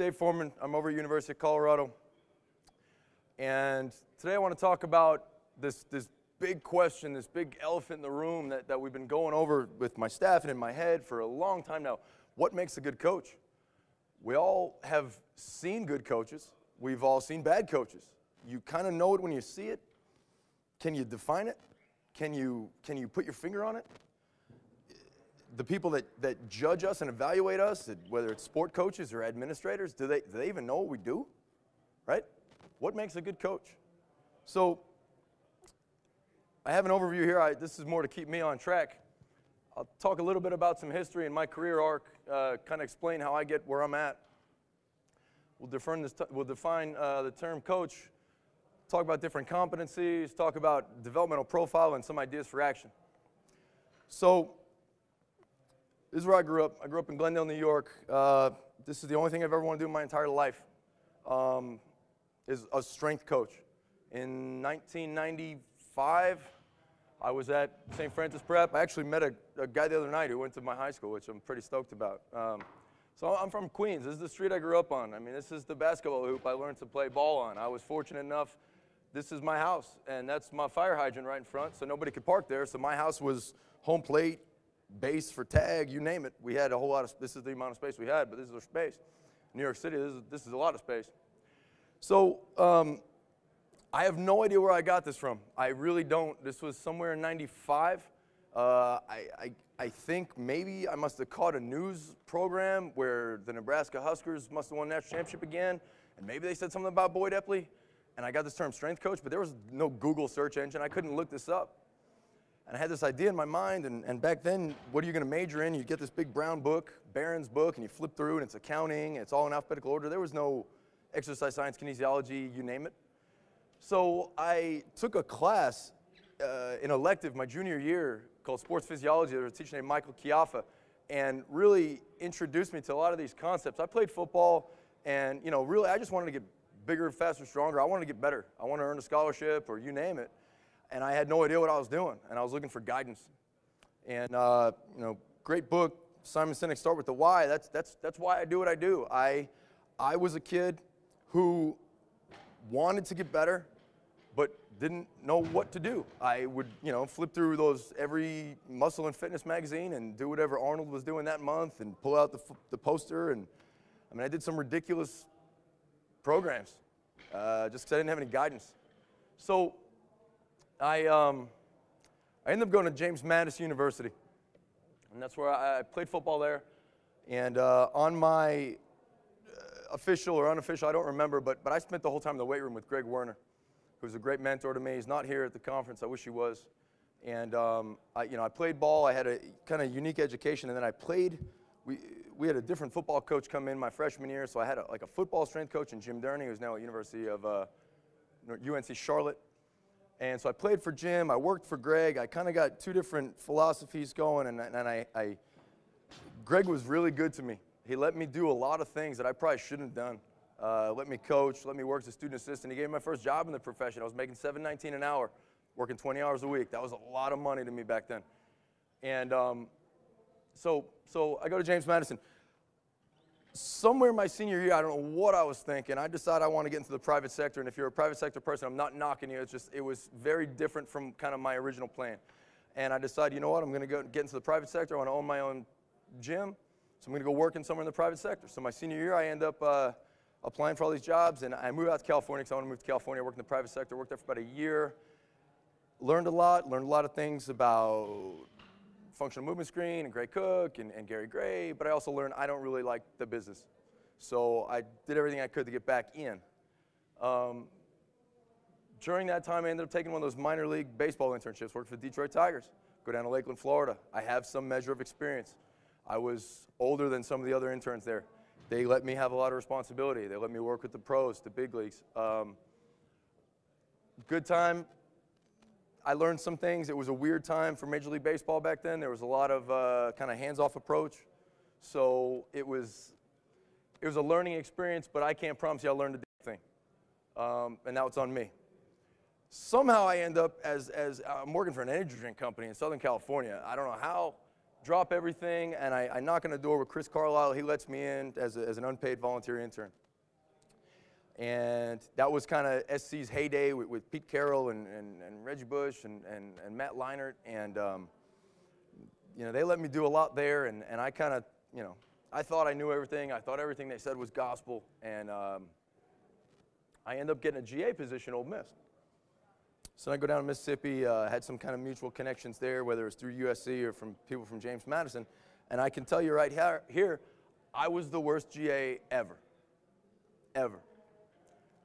Dave Forman. I'm over at University of Colorado. And today I want to talk about this big question, this big elephant in the room that we've been going over with my staff and in my head for a long time now. What makes a good coach? We all have seen good coaches. We've all seen bad coaches. You kind of know it when you see it. Can you define it? Can you put your finger on it? The people that judge us and evaluate us, whether it's sport coaches or administrators, do they even know what we do? Right? What makes a good coach? So I have an overview here. This is more to keep me on track. I'll talk a little bit about some history and my career arc, kind of explain how I get where I'm at. We'll define the term coach, talk about different competencies, talk about developmental profile and some ideas for action. So this is where I grew up. I grew up in Glendale, New York. This is the only thing I've ever wanted to do in my entire life, is a strength coach. In 1995, I was at St. Francis Prep. I actually met a guy the other night who went to my high school, which I'm pretty stoked about. So I'm from Queens. This is the street I grew up on. I mean, this is the basketball hoop I learned to play ball on. I was fortunate enough. This is my house, and that's my fire hydrant right in front, so nobody could park there. So my house was home plate, base for tag, you name it. We had a whole lot of, this is the amount of space we had, but this is our space. New York City, this is a lot of space. So I have no idea where I got this from. I really don't. This was somewhere in 95. I think maybe I must have caught a news program where the Nebraska Huskers must have won the national championship again, and maybe they said something about Boyd Epley, and I got this term strength coach, but there was no Google search engine. I couldn't look this up. And I had this idea in my mind, and back then, what are you going to major in? You get this big brown book, Barron's book, and you flip through, and it's accounting, and it's all in alphabetical order. There was no exercise science, kinesiology, you name it. So I took a class in elective my junior year called sports physiology. There was a teacher named Michael Chiaffa, and really introduced me to a lot of these concepts. I played football, and you know, really, I just wanted to get bigger, faster, stronger. I wanted to get better. I wanted to earn a scholarship, or you name it. And I had no idea what I was doing, and I was looking for guidance. And you know, great book, Simon Sinek, Start with the Why. That's why I do what I do. I was a kid who wanted to get better, but didn't know what to do. I would, you know, flip through every muscle and fitness magazine and do whatever Arnold was doing that month, and pull out the poster. And I mean, I did some ridiculous programs just because I didn't have any guidance. So I ended up going to James Madison University, and that's where I played football there. And on my official or unofficial, I don't remember, but I spent the whole time in the weight room with Greg Werner, who's a great mentor to me. He's not here at the conference. I wish he was. And you know, I played ball. I had a kind of unique education, and then I played. We had a different football coach come in my freshman year, so I had like a football strength coach, and Jim Derney, who's now at University of UNC Charlotte. And so I played for Jim, I worked for Greg, I kind of got two different philosophies going, and Greg was really good to me. He let me do a lot of things that I probably shouldn't have done. Let me coach, let me work as a student assistant. He gave me my first job in the profession. I was making $7.19 an hour, working 20 hours a week. That was a lot of money to me back then. And so I go to James Madison. Somewhere in my senior year, I don't know what I was thinking. I decided I want to get into the private sector, and if you're a private sector person, I'm not knocking you. It's just, it was very different from kind of my original plan. And I decided, you know what, I'm going to go get into the private sector. I want to own my own gym, so I'm going to go work in somewhere in the private sector. So my senior year, I end up applying for all these jobs, and I moved out to California because I want to move to California. I worked in the private sector, worked there for about a year, learned a lot of things about functional movement screen, and Gray Cook, and Gary Gray, but I also learned I don't really like the business. So I did everything I could to get back in. During that time, I ended up taking one of those minor league baseball internships, worked for the Detroit Tigers, go down to Lakeland, Florida. I have some measure of experience. I was older than some of the other interns there. They let me have a lot of responsibility. They let me work with the pros, the big leagues. Good time. I learned some things. It was a weird time for Major League Baseball back then. There was a lot of kind of hands-off approach. So it was a learning experience, but I can't promise you I learned a thing. And now it's on me. Somehow I end up I'm working for an energy drink company in Southern California. I don't know how. drop everything, and I knock on the door with Chris Carlisle. He lets me in as an unpaid volunteer intern. And that was kind of SC's heyday with Pete Carroll and Reggie Bush and Matt Leinart. And, you know, they let me do a lot there, and I kind of, you know, I thought I knew everything. I thought everything they said was gospel. And I ended up getting a GA position at Ole Miss. So I go down to Mississippi, had some kind of mutual connections there, whether it's through USC or from people from James Madison. And I can tell you right here, I was the worst GA ever, ever.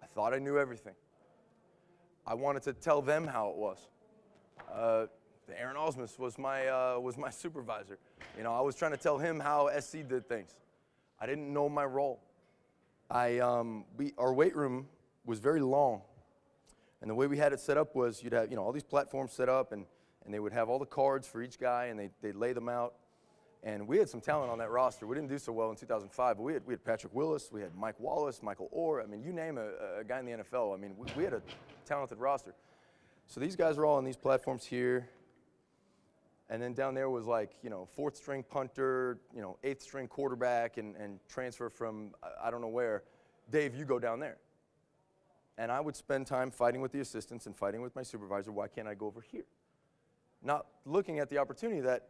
I thought I knew everything. I wanted to tell them how it was. Aaron Osmus was my supervisor. You know, I was trying to tell him how SC did things. I didn't know my role. Our weight room was very long. And the way we had it set up was you'd have, you know, all these platforms set up, and they would have all the cards for each guy, and they'd lay them out. And we had some talent on that roster. We didn't do so well in 2005, but we had Patrick Willis, we had Mike Wallace, Michael Orr. I mean, you name a guy in the NFL. I mean, we had a talented roster. So these guys were all on these platforms here. And then down there was, like, you know, fourth string punter, you know, eighth string quarterback, and transfer from I don't know where. Dave, you go down there. And I would spend time fighting with the assistants and fighting with my supervisor. Why can't I go over here? Not looking at the opportunity that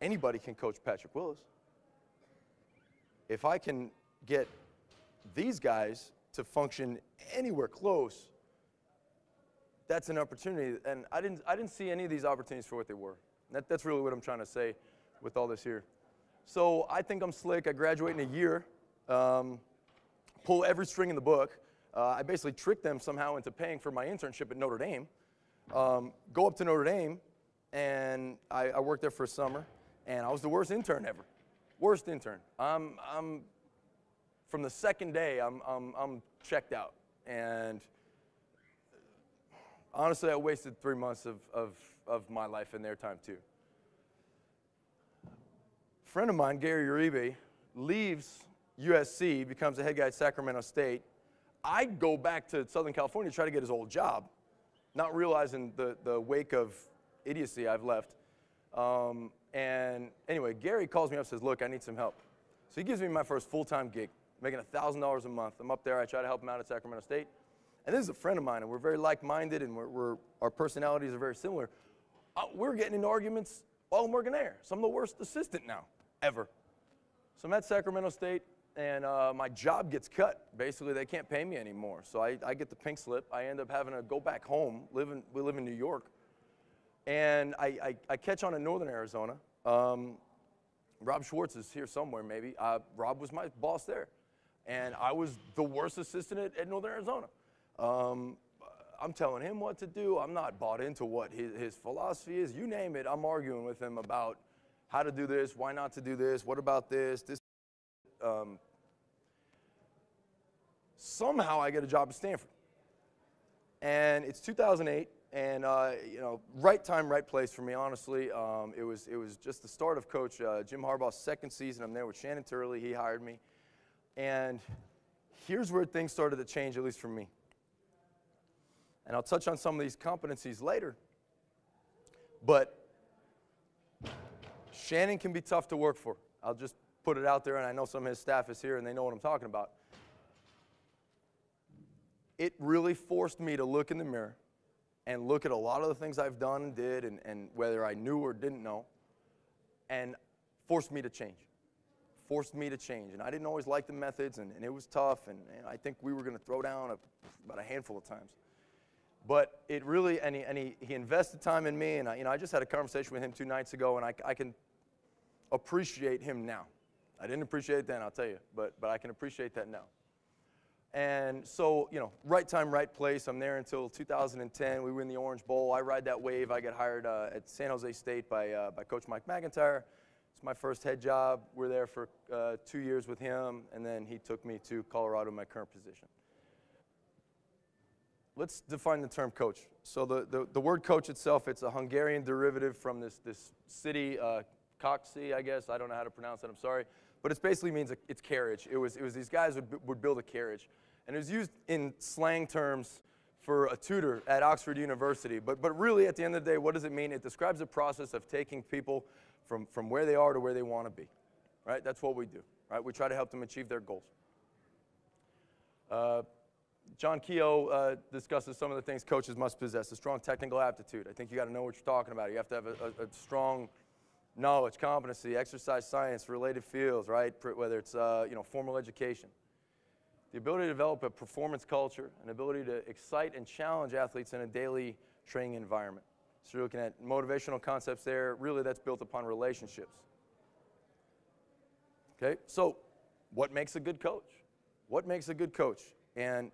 anybody can coach Patrick Willis. If I can get these guys to function anywhere close, that's an opportunity. And I didn't see any of these opportunities for what they were. That's really what I'm trying to say with all this here. So I think I'm slick. I graduate in a year, pull every string in the book. I basically tricked them somehow into paying for my internship at Notre Dame. Go up to Notre Dame, and I worked there for a summer, and I was the worst intern ever. Worst intern. I'm from the second day, I'm checked out. And honestly, I wasted 3 months of my life and their time, too. A friend of mine, Gary Uribe, leaves USC, becomes a head guy at Sacramento State. I go back to Southern California to try to get his old job, not realizing the wake of idiocy I've left. And anyway, Gary calls me up and says, look, I need some help. So he gives me my first full-time gig, making $1,000 a month. I'm up there. I try to help him out at Sacramento State. And this is a friend of mine, and we're very like-minded, and our personalities are very similar. We're getting into arguments while I'm working there. So I'm the worst assistant now, ever. So I'm at Sacramento State. And my job gets cut. Basically, they can't pay me anymore. So I get the pink slip. I end up having to go back home. We live in New York. And I catch on in northern Arizona. Rob Schwartz is here somewhere, maybe. Rob was my boss there. And I was the worst assistant at northern Arizona. I'm telling him what to do. I'm not bought into what his philosophy is. You name it, I'm arguing with him about how to do this, why not to do this, what about this. Somehow I get a job at Stanford, and it's 2008, and you know, right time, right place for me. Honestly, it was just the start of Coach Jim Harbaugh's second season. I'm there with Shannon Turley. He hired me, and here's where things started to change, at least for me. And I'll touch on some of these competencies later, but Shannon can be tough to work for. I'll just put it out there, and I know some of his staff is here, and they know what I'm talking about. It really forced me to look in the mirror and look at a lot of the things I've done and did, and whether I knew or didn't know, and forced me to change. Forced me to change. And I didn't always like the methods, and it was tough, and I think we were going to throw down about a handful of times. But it really, and he invested time in me, and I just had a conversation with him 2 nights ago, and I can appreciate him now. I didn't appreciate it then, I'll tell you, but I can appreciate that now. And so, you know, right time, right place. I'm there until 2010. We win the Orange Bowl. I ride that wave. I get hired at San Jose State by Coach Mike McIntyre. It's my first head job. We're there for 2 years with him, and then he took me to Colorado, my current position. Let's define the term coach. So the word coach itself, it's a Hungarian derivative from this city, Coxi, I guess. I don't know how to pronounce it. I'm sorry. But it basically means it's carriage. It was these guys would build a carriage. And it was used in slang terms for a tutor at Oxford University. But really, at the end of the day, what does it mean? It describes the process of taking people from where they are to where they want to be, right? That's what we do, right? We try to help them achieve their goals. John Keogh discusses some of the things coaches must possess: a strong technical aptitude. I think you got to know what you're talking about. You have to have a strong knowledge, competency, exercise science, related fields, right? Whether it's formal education. The ability to develop a performance culture, an ability to excite and challenge athletes in a daily training environment. So you're looking at motivational concepts there. Really, that's built upon relationships. Okay, so what makes a good coach? What makes a good coach? And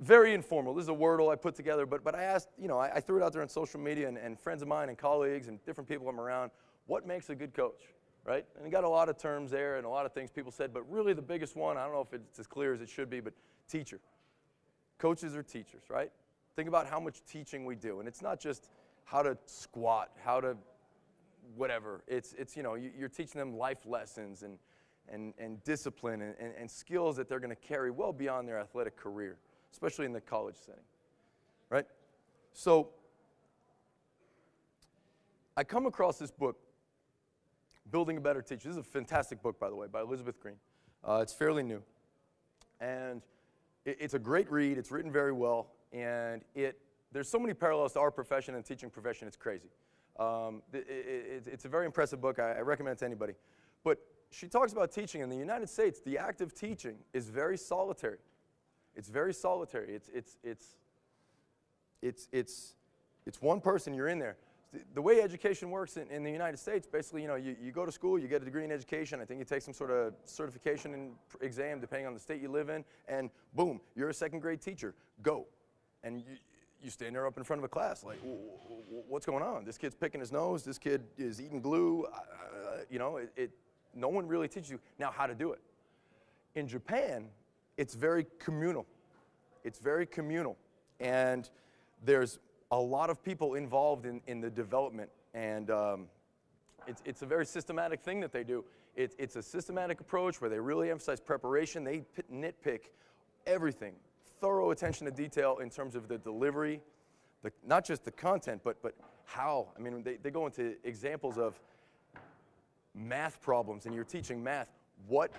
very informal. This is a Wordle I put together, but I asked, I threw it out there on social media and friends of mine and colleagues and different people I'm around, what makes a good coach? Right? And you got a lot of terms there and a lot of things people said, but really the biggest one, I don't know if it's as clear as it should be, but teacher. Coaches are teachers, right? Think about how much teaching we do, and it's not just how to squat, how to whatever. It's you're teaching them life lessons and discipline and skills that they're going to carry well beyond their athletic career, especially in the college setting, right? So I come across this book, Building a Better Teacher. This is a fantastic book, by the way, by Elizabeth Green. It's fairly new. And it's a great read. It's written very well. And there's so many parallels to our profession and teaching profession. It's crazy. It's a very impressive book. I recommend it to anybody. But she talks about teaching. In the United States, the act of teaching is very solitary. It's very solitary. It's one person. You're in there. The way education works in the United States, basically, you go to school, you get a degree in education. I think you take some sort of certification and exam, depending on the state you live in, and boom, you're a second-grade teacher. Go. And you stand there up in front of a class like, what's going on? This kid's picking his nose. This kid is eating glue. No one really teaches you now how to do it. In Japan, it's very communal. It's very communal. And there's a lot of people involved in the development, and it's a very systematic thing that they do. It's a systematic approach where they really emphasize preparation. They nitpick everything, thorough attention to detail in terms of the delivery, not just the content, but how. I mean, they go into examples of math problems, and you're teaching math. What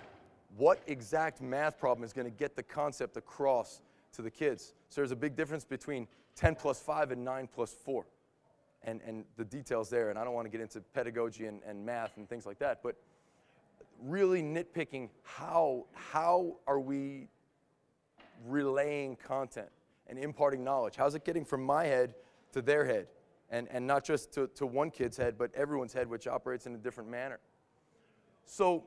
exact math problem is going to get the concept across to the kids? So there's a big difference between 10 plus 5 and 9 plus 4, and the details there, and I don't want to get into pedagogy and math and things like that, but really nitpicking how are we relaying content and imparting knowledge? How's it getting from my head to their head, and not just to one kid's head, but everyone's head, which operates in a different manner? So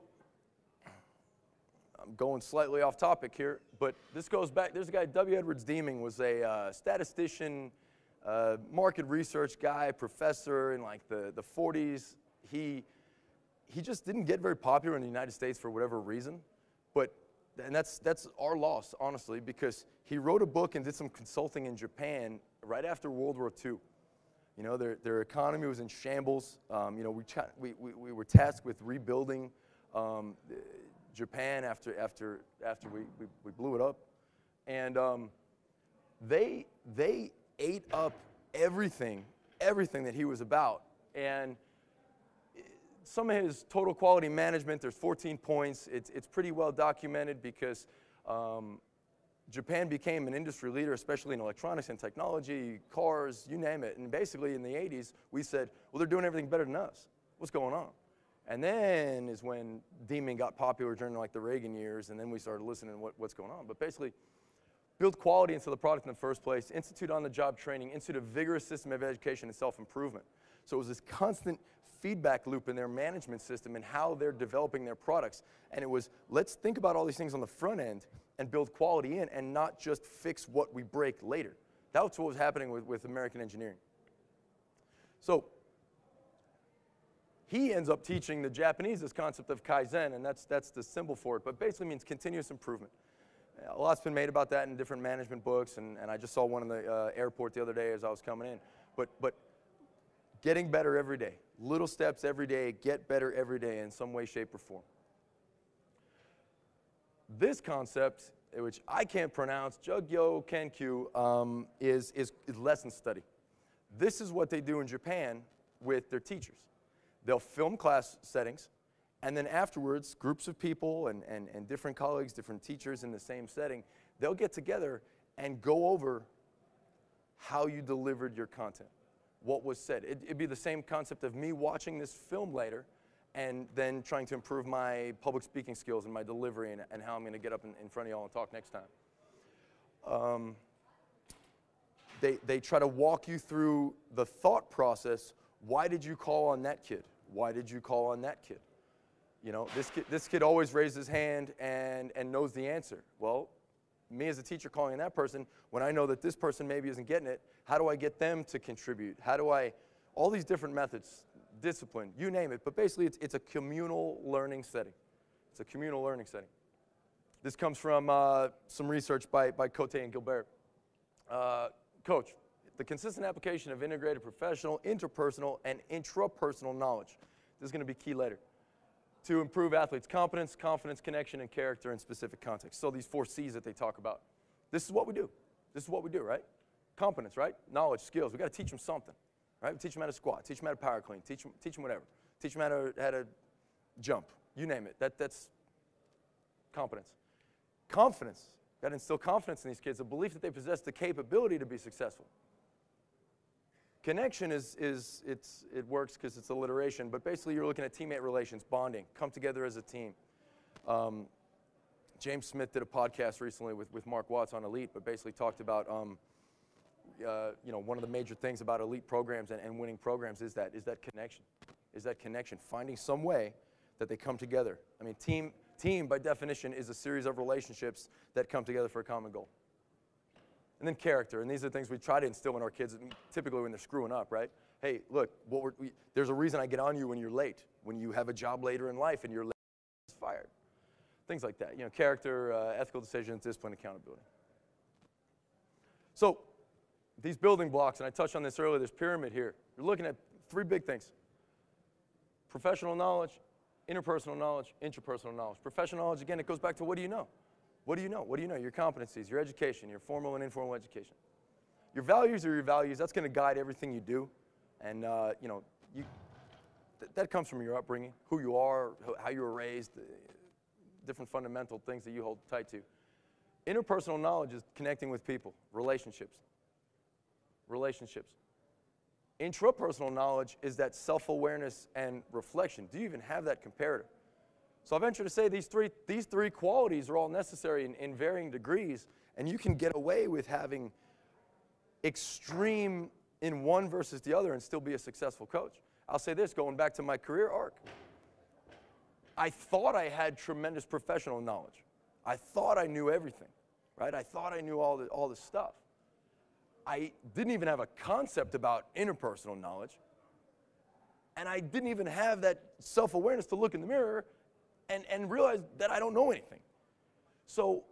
I'm going slightly off topic here, but this goes back. There's a guy, W. Edwards Deming, was a statistician, market research guy, professor in like the 40s. He just didn't get very popular in the United States for whatever reason, and that's our loss, honestly, because he wrote a book and did some consulting in Japan right after World War II. Their economy was in shambles. We were tasked with rebuilding Japan after we blew it up, and they ate up everything that he was about. And some of his total quality management, there's 14 points. It's pretty well documented because Japan became an industry leader, especially in electronics and technology, cars, you name it. And basically in the 80s, we said, well, they're doing everything better than us. What's going on? And then is when Deming got popular during like the Reagan years, and then we started listening to what's going on. But basically, build quality into the product in the first place, institute on-the-job training, institute a vigorous system of education and self-improvement. So it was this constant feedback loop in their management system and how they're developing their products. And it was, let's think about all these things on the front end and build quality in and not just fix what we break later. That's what was happening with American engineering. So he ends up teaching the Japanese this concept of Kaizen, and that's the symbol for it, but basically means continuous improvement. A lot's been made about that in different management books, and I just saw one in the airport the other day as I was coming in. But getting better every day, little steps every day, get better every day in some way, shape, or form. This concept which I can't pronounce, Jugyo Kenkyu, is lesson study. This is what they do in Japan with their teachers. They'll film class settings, and then afterwards, groups of people and different colleagues, different teachers in the same setting, they'll get together and go over how you delivered your content, what was said. It'd be the same concept of me watching this film later and then trying to improve my public speaking skills and my delivery and how I'm going to get up in front of y'all and talk next time. They try to walk you through the thought process. Why did you call on that kid? Why did you call on that kid? You know, this kid always raises his hand and knows the answer. Well, me as a teacher calling on that person, when I know that this person maybe isn't getting it, how do I get them to contribute? How do I, all these different methods, discipline, you name it, but basically it's a communal learning setting. It's a communal learning setting. This comes from some research by Cote and Gilbert. Coach, the consistent application of integrated professional, interpersonal, and intrapersonal knowledge. This is going to be key later. To improve athletes' competence, confidence, connection, and character in specific contexts. So these 4 C's that they talk about. This is what we do. This is what we do, right? Competence, right? Knowledge, skills. We've got to teach them something, right? We teach them how to squat, teach them how to power clean, teach them whatever. Teach them how to jump, you name it. That's competence. Confidence. Got to instill confidence in these kids, a belief that they possess the capability to be successful. Connection it works because it's alliteration, but basically you're looking at teammate relations, bonding, come together as a team. James Smith did a podcast recently with Mark Watts on Elite, but basically talked about you know, one of the major things about elite programs and winning programs is that connection, finding some way that they come together. I mean, team by definition is a series of relationships that come together for a common goal. And then character, and these are the things we try to instill in our kids, typically when they're screwing up, right? Hey, look, there's a reason I get on you when you're late, when you have a job later in life and you're late, it's fired. Things like that, you know, character, ethical decisions, discipline, accountability. So these building blocks, and I touched on this earlier, this pyramid here, you're looking at three big things. Professional knowledge, interpersonal knowledge, intrapersonal knowledge. Professional knowledge, again, it goes back to what do you know? What do you know? What do you know? Your competencies, your education, your formal and informal education. Your values are your values. That's going to guide everything you do. And, you know, that comes from your upbringing, who you are, how you were raised, different fundamental things that you hold tight to. Interpersonal knowledge is connecting with people, relationships. Intrapersonal knowledge is that self-awareness and reflection. Do you even have that comparator? So I venture to say these three qualities are all necessary in varying degrees, and you can get away with having extreme in one versus the other and still be a successful coach. I'll say this, going back to my career arc, I thought I had tremendous professional knowledge. I thought I knew everything, right? I thought I knew all the stuff. I didn't even have a concept about interpersonal knowledge, and I didn't even have that self-awareness to look in the mirror and realize that I don't know anything. So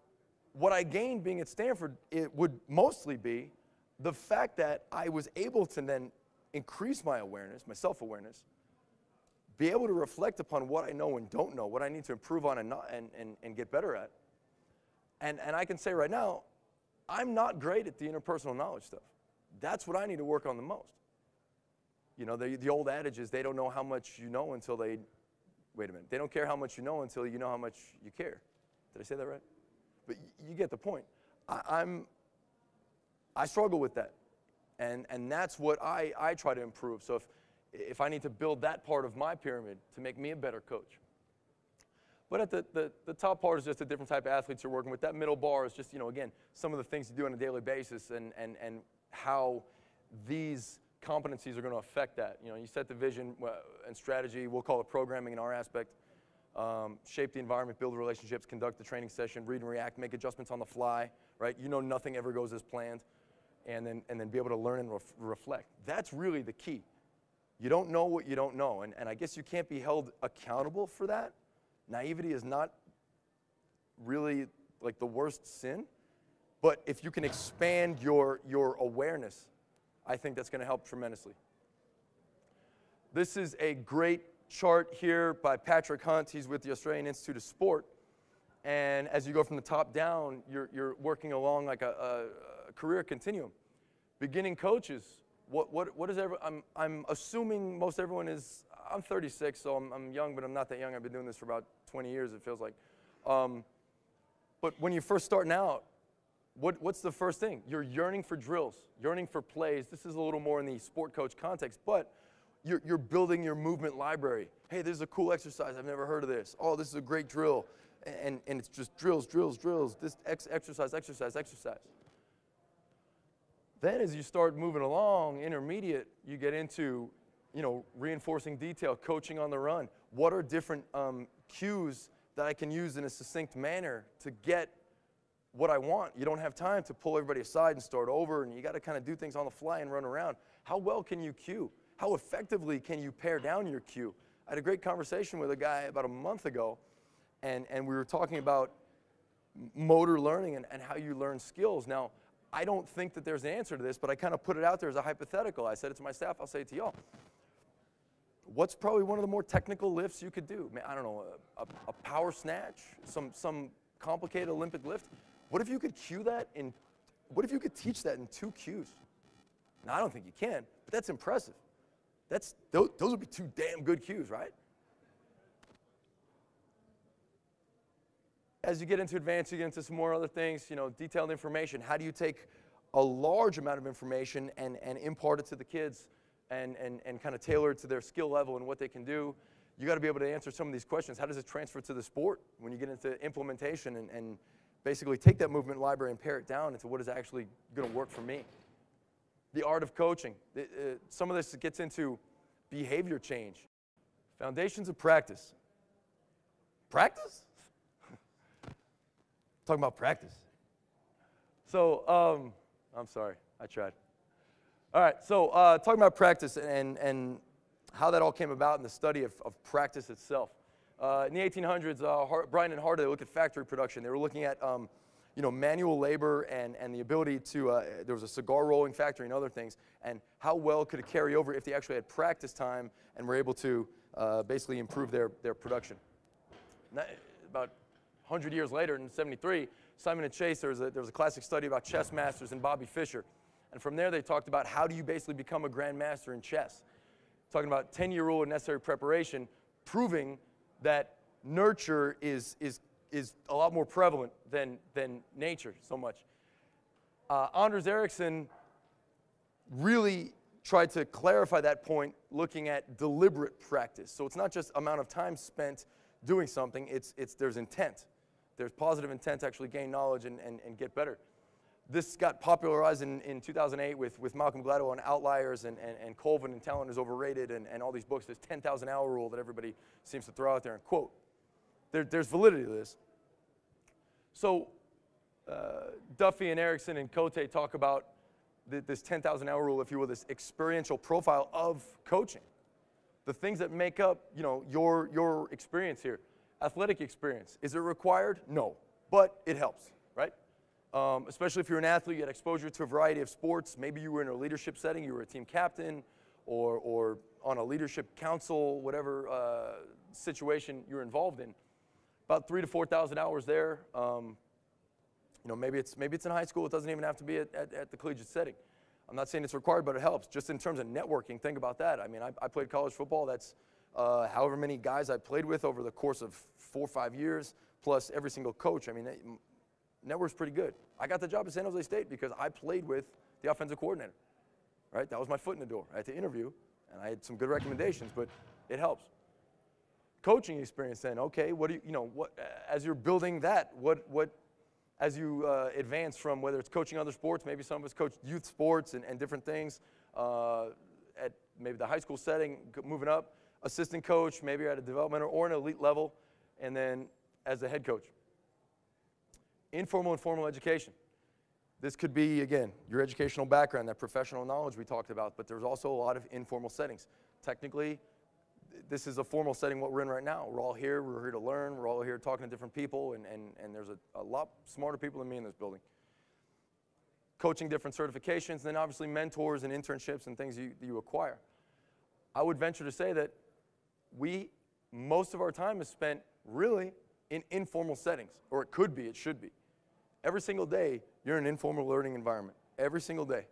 what I gained being at Stanford, it would mostly be the fact that I was able to then increase my awareness, my self-awareness, be able to reflect upon what I know and don't know, what I need to improve on and get better at. And I can say right now, I'm not great at the interpersonal knowledge stuff. That's what I need to work on the most. You know, the old adage is they don't know how much you know until they... Wait a minute, they don't care how much you know until you know how much you care. Did I say that right? But you get the point. I struggle with that. And that's what I try to improve. So if I need to build that part of my pyramid to make me a better coach. But at the top part is just a different type of athletes you're working with. That middle bar is just, you know, again, some of the things you do on a daily basis and how these competencies are going to affect that. You know, you set the vision and strategy, we'll call it programming in our aspect, shape the environment, build relationships, conduct the training session, read and react, make adjustments on the fly, right? You know nothing ever goes as planned, and then be able to learn and reflect. That's really the key. You don't know what you don't know, and I guess you can't be held accountable for that. Naivety is not really like the worst sin, but if you can expand your awareness, I think that's going to help tremendously. This is a great chart here by Patrick Hunt. He's with the Australian Institute of Sport. And as you go from the top down, you're working along like a career continuum. Beginning coaches, what is everyone, I'm assuming most everyone is, I'm 36, so I'm young, but I'm not that young. I've been doing this for about 20 years, it feels like. But when you're first starting out, what's the first thing? You're yearning for drills, yearning for plays. This is a little more in the sport coach context, but you're building your movement library. Hey, this is a cool exercise. I've never heard of this. Oh, this is a great drill. And it's just drills, drills, drills, this exercise, exercise, exercise. Then as you start moving along, intermediate, you get into, you know, reinforcing detail, coaching on the run. What are different cues that I can use in a succinct manner to get what I want? You don't have time to pull everybody aside and start over, and you gotta kind of do things on the fly and run around. How well can you cue? How effectively can you pare down your cue? I had a great conversation with a guy about a month ago, and we were talking about motor learning and how you learn skills. Now, I don't think that there's an answer to this, but I kind of put it out there as a hypothetical. I said it to my staff, I'll say it to y'all. What's probably one of the more technical lifts you could do? I don't know, a power snatch, some complicated Olympic lift. What if you could cue that in, what if you could teach that in 2 cues? Now, I don't think you can, but that's impressive. Those would be 2 damn good cues, right? As you get into advanced, you get into some more other things, you know, detailed information. How do you take a large amount of information and impart it to the kids and kind of tailor it to their skill level and what they can do? You got to be able to answer some of these questions. How does it transfer to the sport when you get into implementation and basically take that movement library and pare it down into what is actually going to work for me? The art of coaching. Some of this gets into behavior change. Foundations of practice. Practice? Talking about practice. So, I'm sorry, I tried. All right, so talking about practice and how that all came about in the study of practice itself. In the 1800s, Bryan and Harder, they looked at factory production. They were looking at you know, manual labor and the ability to, there was a cigar rolling factory and other things, and how well could it carry over if they actually had practice time and were able to basically improve their production. About 100 years later, in 73, Simon and Chase, there was a classic study about chess masters and Bobby Fischer. And from there, they talked about how do you basically become a grandmaster in chess. Talking about 10-year rule of necessary preparation, proving that nurture is a lot more prevalent than nature so much. Anders Ericsson really tried to clarify that point looking at deliberate practice. So it's not just amount of time spent doing something, it's there's intent. There's positive intent to actually gain knowledge and get better. This got popularized in 2008 with Malcolm Gladwell on Outliers and Colvin and Talent is Overrated and all these books, this 10,000 hour rule that everybody seems to throw out there and quote. There's validity to this. So Duffy and Erickson and Cote talk about this 10,000 hour rule, if you will, this experiential profile of coaching. The things that make up, you know, your experience here. Athletic experience, is it required? No, but it helps, right? Especially if you're an athlete, you had exposure to a variety of sports. Maybe you were in a leadership setting, you were a team captain, or on a leadership council, whatever situation you're involved in. About 3,000 to 4,000 hours there. You know, maybe it's in high school. It doesn't even have to be at the collegiate setting. I'm not saying it's required, but it helps. Just in terms of networking, think about that. I mean, I played college football. That's however many guys I played with over the course of 4 or 5 years, plus every single coach. I mean, that network's pretty good. I got the job at San Jose State because I played with the offensive coordinator, right? That was my foot in the door. I had to interview, and I had some good recommendations, but it helps. Coaching experience then, okay, what do you, as you're building that, as you advance from whether it's coaching other sports, maybe some of us coach youth sports and different things at maybe the high school setting, moving up, assistant coach, maybe at a developmental or an elite level, and then as a head coach. Informal and formal education. This could be, again, your educational background, that professional knowledge we talked about, but there's also a lot of informal settings. Technically, this is a formal setting, what we're in right now. We're all here, we're here to learn, we're all here talking to different people, and there's a lot smarter people than me in this building. Coaching different certifications, and then obviously mentors and internships and things you acquire. I would venture to say that most of our time is spent really in informal settings, or it could be, it should be. Every single day, you're in an informal learning environment, every single day.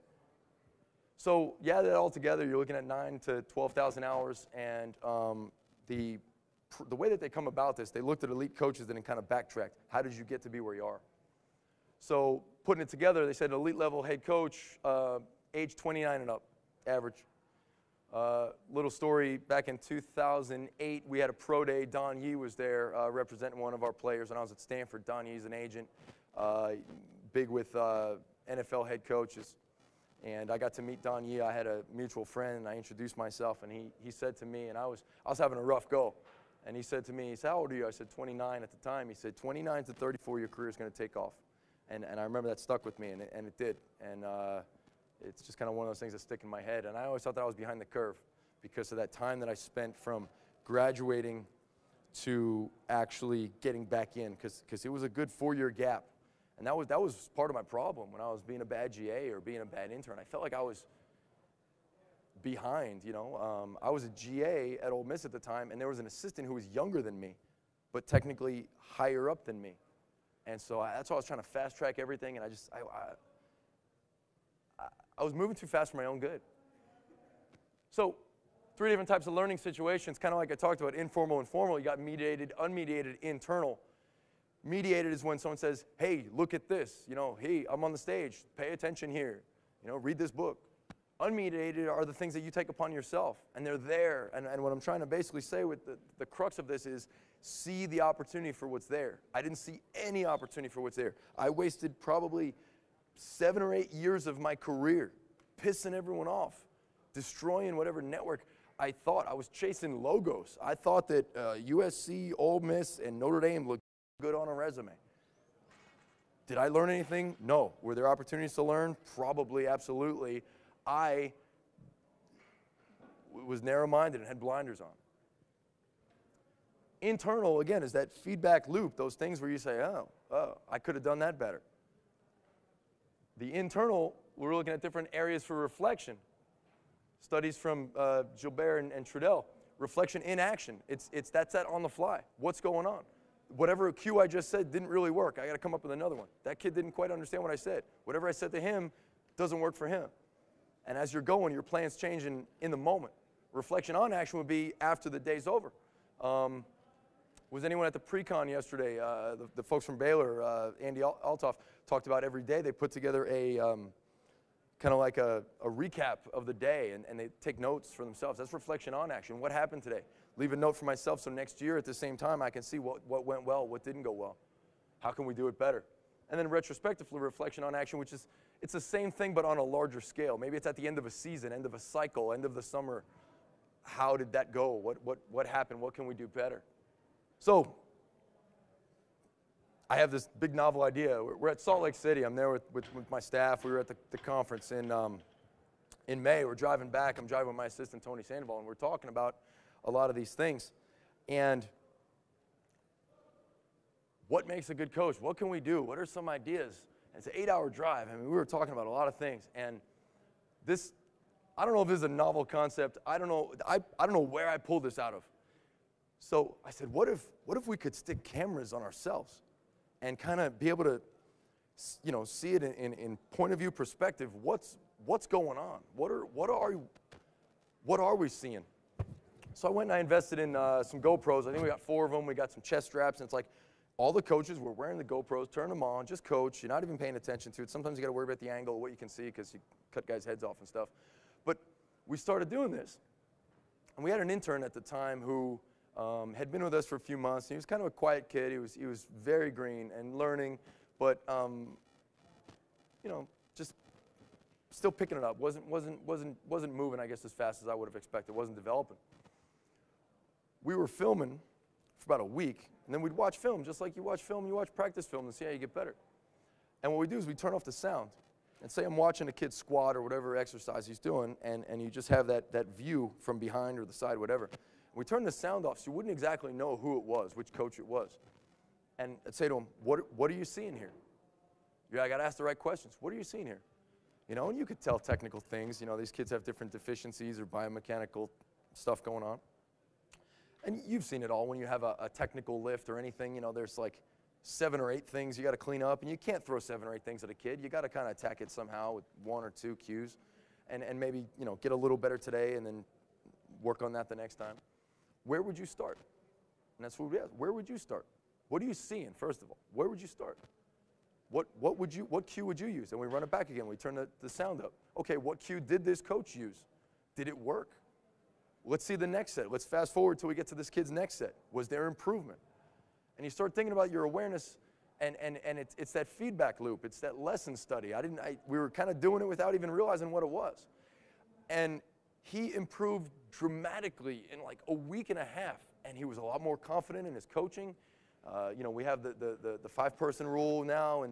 So you add that all together, you're looking at 9 to 12,000 hours, and the way that they come about this, they looked at elite coaches and then kind of backtracked. How did you get to be where you are? So putting it together, they said elite level head coach, age 29 and up, average. Little story, back in 2008, we had a pro day. Don Yee was there representing one of our players when I was at Stanford. Don Yee's an agent, big with NFL head coaches. And I got to meet Don Yee. I had a mutual friend, and I introduced myself, and he said to me, and I was having a rough go. And he said to me, he said, how old are you? I said, 29 at the time. He said, 29 to 34, your career is going to take off. And I remember that stuck with me, and it did. And it's just kind of one of those things that stick in my head. And I always thought that I was behind the curve because of that time that I spent from graduating to actually getting back in, because it was a good 4-year gap. And that was part of my problem when I was being a bad GA or being a bad intern. I felt like I was behind, you know. I was a GA at Ole Miss at the time, and there was an assistant who was younger than me, but technically higher up than me. And so that's why I was trying to fast track everything, and I was moving too fast for my own good. So 3 different types of learning situations, kind of like I talked about, informal and formal. You got mediated, unmediated, internal. Mediated is when someone says, hey, look at this. You know, hey, I'm on the stage. Pay attention here. You know, read this book. Unmediated are the things that you take upon yourself, and they're there. And what I'm trying to basically say with the crux of this is see the opportunity for what's there. I didn't see any opportunity for what's there. I wasted probably 7 or 8 years of my career pissing everyone off, destroying whatever network. I thought I was chasing logos. I thought that USC, Ole Miss, and Notre Dame looked good on a resume. Did I learn anything? No. Were there opportunities to learn? Probably, absolutely. I was narrow-minded and had blinders on. Internal, again, is that feedback loop, those things where you say, oh, I could have done that better. The internal, we're looking at different areas for reflection. Studies from Gilbert and Trudell. Reflection in action. That's that on the fly. What's going on? Whatever cue I just said didn't really work. I got to come up with another one. That kid didn't quite understand what I said. Whatever I said to him doesn't work for him. And as you're going, your plan's changing in the moment. Reflection on action would be after the day's over. Was anyone at the pre-con yesterday? The folks from Baylor, Andy Altoff, talked about every day. They put together a kind of like a recap of the day, and they take notes for themselves. That's reflection on action. What happened today? Leave a note for myself so next year at the same time I can see what went well, what didn't go well. How can we do it better? And then retrospectively, reflection on action, which is, it's the same thing but on a larger scale. Maybe it's at the end of a season, end of a cycle, end of the summer. How did that go? What happened? What can we do better? So I have this big novel idea. We're at Salt Lake City. I'm there with my staff. We were at the conference in May. We're driving back. I'm driving with my assistant, Tony Sandoval, and we're talking about a lot of these things. And what makes a good coach? What can we do? What are some ideas? And it's an 8-hour drive. I mean, we were talking about a lot of things. And this, I don't know if this is a novel concept. I don't know. I don't know where I pulled this out of. So I said, what if we could stick cameras on ourselves and kind of be able to, you know, see it in point of view perspective, what's going on? What are we seeing? So I went and I invested in some GoPros. I think we got 4 of them. We got some chest straps, and it's like all the coaches were wearing the GoPros, turn them on, just coach. You're not even paying attention to it. Sometimes you got to worry about the angle, what you can see, because you cut guys' heads off and stuff. But we started doing this, and we had an intern at the time who had been with us for a few months. He was kind of a quiet kid. He was very green and learning, but you know, just still picking it up. Wasn't moving, I guess, as fast as I would have expected. Wasn't developing. We were filming for about a week, and then we'd watch film, just like you watch film. You watch practice film and see how you get better. And what we do is we turn off the sound. And say I'm watching a kid squat or whatever exercise he's doing, and you just have that view from behind or the side, whatever. We turned the sound off, so you wouldn't exactly know who it was, which coach it was. And I'd say to him, what are you seeing here? Yeah, I got to ask the right questions. What are you seeing here? You know, and you could tell technical things. You know, these kids have different deficiencies or biomechanical stuff going on. and you've seen it all when you have a technical lift or anything, you know, there's like 7 or 8 things you got to clean up, and you can't throw 7 or 8 things at a kid. You got to kind of attack it somehow with 1 or 2 cues, and maybe, you know, get a little better today and then work on that the next time. Where would you start? And that's what we asked. Where would you start? What are you seeing, first of all? Where would you start? What cue would you use? And we run it back again. We turn the sound up. Okay, what cue did this coach use? Did it work? Let's see the next set. Let's fast forward till we get to this kid's next set. Was there improvement? And you start thinking about your awareness, and it's that feedback loop. It's that lesson study. We were kind of doing it without even realizing what it was. And he improved dramatically in like a week and a half, and he was a lot more confident in his coaching. You know, we have the 5-person rule now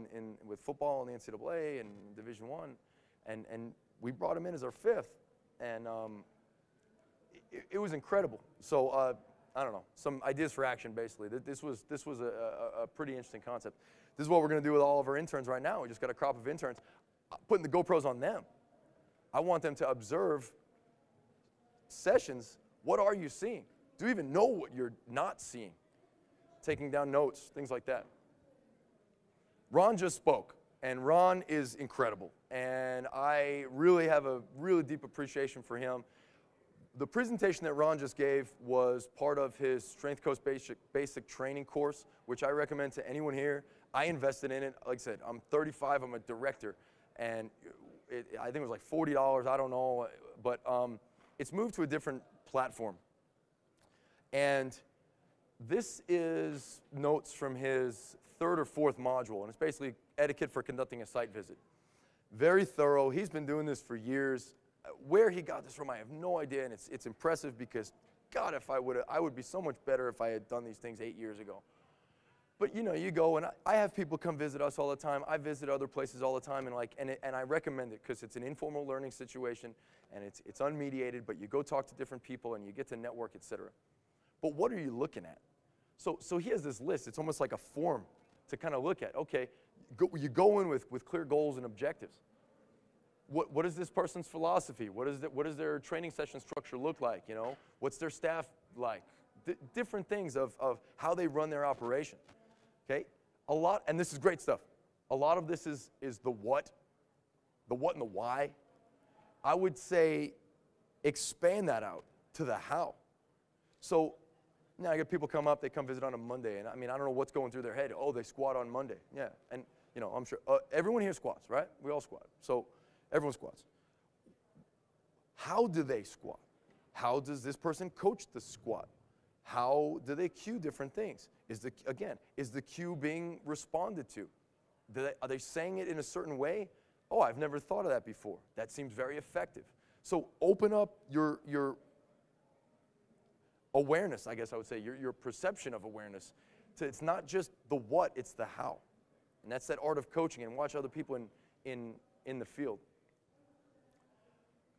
with football and the NCAA and Division I, and we brought him in as our 5th, and it was incredible. So. I don't know, some ideas for action, basically. This was a pretty interesting concept. This is what we're going to do with all of our interns right now. We just got a crop of interns. I'm putting the GoPros on them. I want them to observe sessions. What are you seeing? Do you even know what you're not seeing? Taking down notes, things like that. Ron just spoke, and Ron is incredible. And I really have a really deep appreciation for him. The presentation that Ron just gave was part of his Strength Coach Basic Training course, which I recommend to anyone here. I invested in it. Like I said, I'm 35. I'm a director. And I think it was like $40. I don't know. But it's moved to a different platform. And this is notes from his 3rd or 4th module. And it's basically etiquette for conducting a site visit. Very thorough. He's been doing this for years. Where he got this from, I have no idea, and it's impressive because, God, if I would be so much better if I had done these things 8 years ago. But you know, you go, and I have people come visit us all the time. I visit other places all the time, and I recommend it because it's an informal learning situation, and it's unmediated. But you go talk to different people, and you get to network, etc. But what are you looking at? So he has this list. It's almost like a form to kind of look at. Okay, you go in with clear goals and objectives. What is this person's philosophy? What does their training session structure look like? You know, what's their staff like? Different things of how they run their operation. Okay, a lot, and this is great stuff. A lot of this is the what and the why. I would say expand that out to the how. So now I get people come up, they come visit on a Monday, and I mean I don't know what's going through their head. Oh, they squat on Monday. Yeah, and you know I'm sure everyone here squats, right? We all squat. So. Everyone squats. How do they squat? How does this person coach the squat? How do they cue different things? Is the cue being responded to? Are they saying it in a certain way? Oh, I've never thought of that before. That seems very effective. So open up your awareness, I guess I would say, your perception of awareness. So it's not just the what, it's the how. And that's that art of coaching, and watch other people in the field.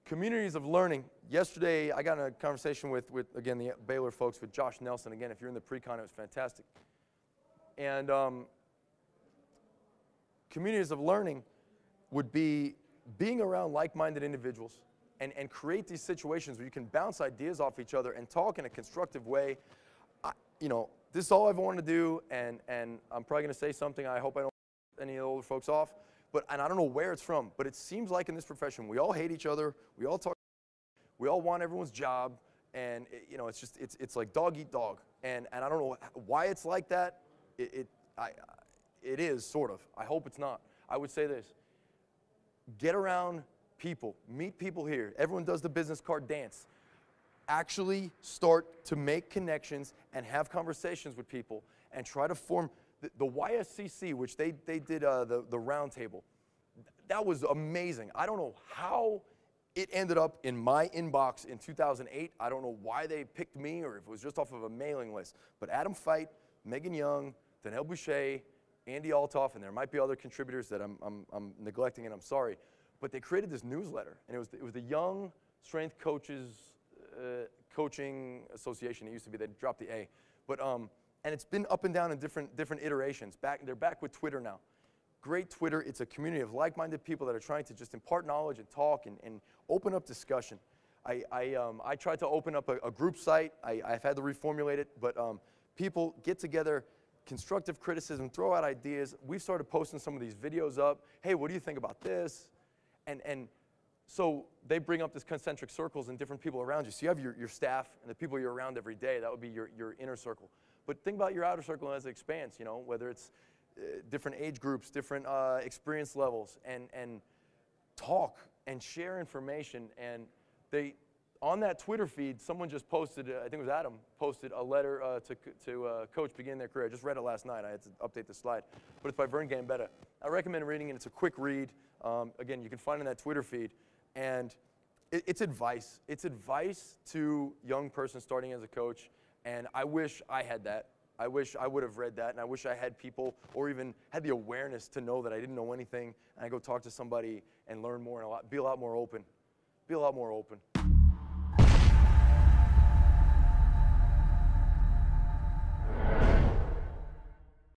Communities of learning. Yesterday, I got in a conversation with the Baylor folks, with Josh Nelson. Again, if you're in the pre-con, it was fantastic. And communities of learning would be being around like-minded individuals and create these situations where you can bounce ideas off each other and talk in a constructive way. You know, this is all I've wanted to do, and I'm probably going to say something. I hope I don't piss any of the older folks off. And I don't know where it's from, but it seems like in this profession, we all hate each other, we all talk, we all want everyone's job, and you know, it's like dog eat dog, and I don't know why it's like that. It is sort of. I hope it's not. I would say this: get around people, meet people here. Everyone does the business card dance. Actually, start to make connections and have conversations with people, and try to form. The YSCC, which they did the round table, that was amazing. I don't know how it ended up in my inbox in 2008. I don't know why they picked me or if it was just off of a mailing list. But Adam Fite, Megan Young, Danielle Boucher, Andy Altoff, and there might be other contributors that I'm neglecting, and I'm sorry. But they created this newsletter, and it was the Young Strength Coaches Coaching Association. It used to be. They dropped the A. But and it's been up and down in different iterations. They're back with Twitter now. Great Twitter. It's a community of like-minded people that are trying to just impart knowledge and talk and open up discussion. I tried to open up a group site. I've had to reformulate it, but people get together, constructive criticism, throw out ideas. We've started posting some of these videos up. Hey, what do you think about this? And so they bring up these concentric circles and different people around you. So you have your staff and the people you're around every day. That would be your inner circle. But think about your outer circle as it expands, you know, whether it's different age groups, different experience levels, and talk and share information. And they, on that Twitter feed, someone just posted, I think it was Adam, posted a letter to Coach Begin Their Career. I just read it last night. I had to update the slide. But it's by Vern Gambetta. I recommend reading it. It's a quick read. Again, you can find it in that Twitter feed. And it's advice. It's advice to young person starting as a coach. And I wish I had that. I wish I would have read that. And I wish I had people or even had the awareness to know that I didn't know anything. And I go talk to somebody and learn more and be a lot more open.